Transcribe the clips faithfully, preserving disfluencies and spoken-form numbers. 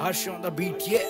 Hush on the beat, yeah.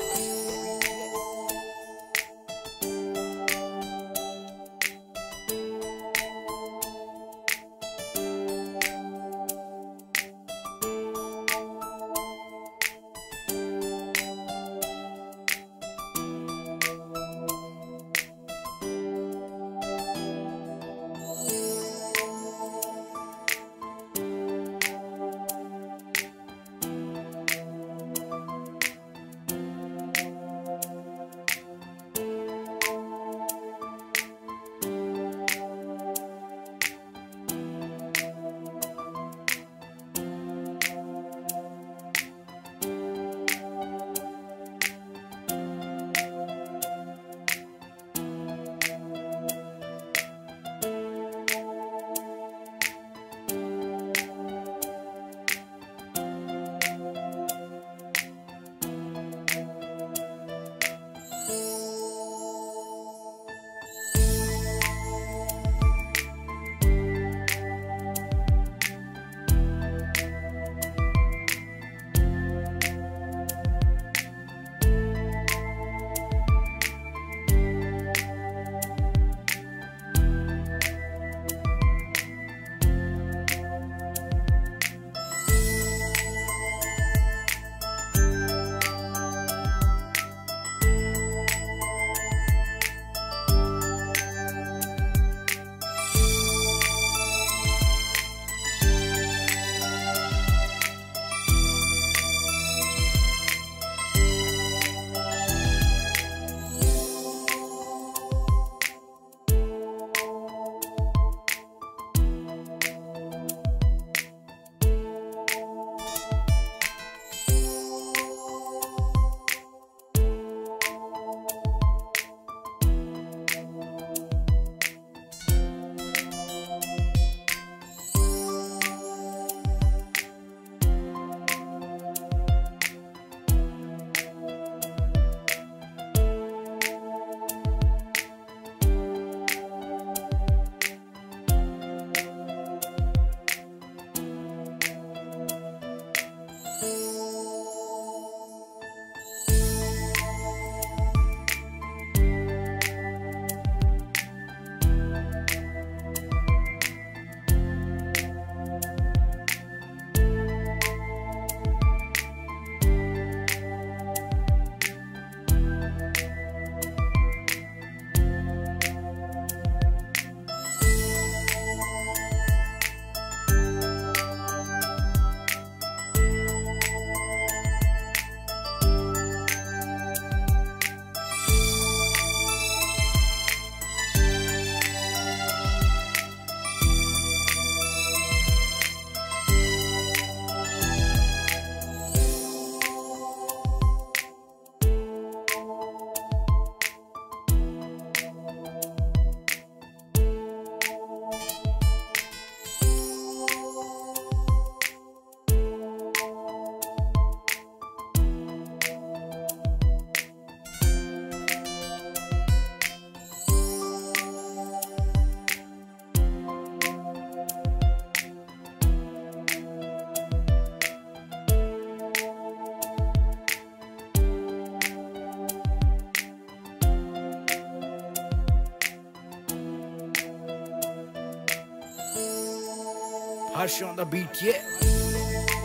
Hush on the beat, yeah.